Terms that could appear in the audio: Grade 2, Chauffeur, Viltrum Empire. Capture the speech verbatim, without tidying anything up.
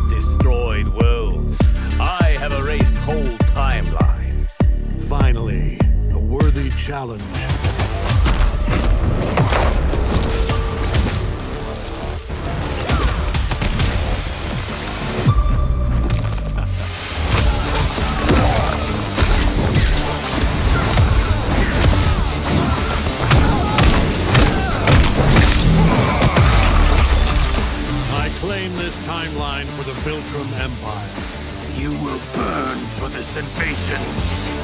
have destroyed worlds. I have erased whole timelines. Finally, a worthy challenge. Timeline for the Viltrum Empire. You will burn for this invasion.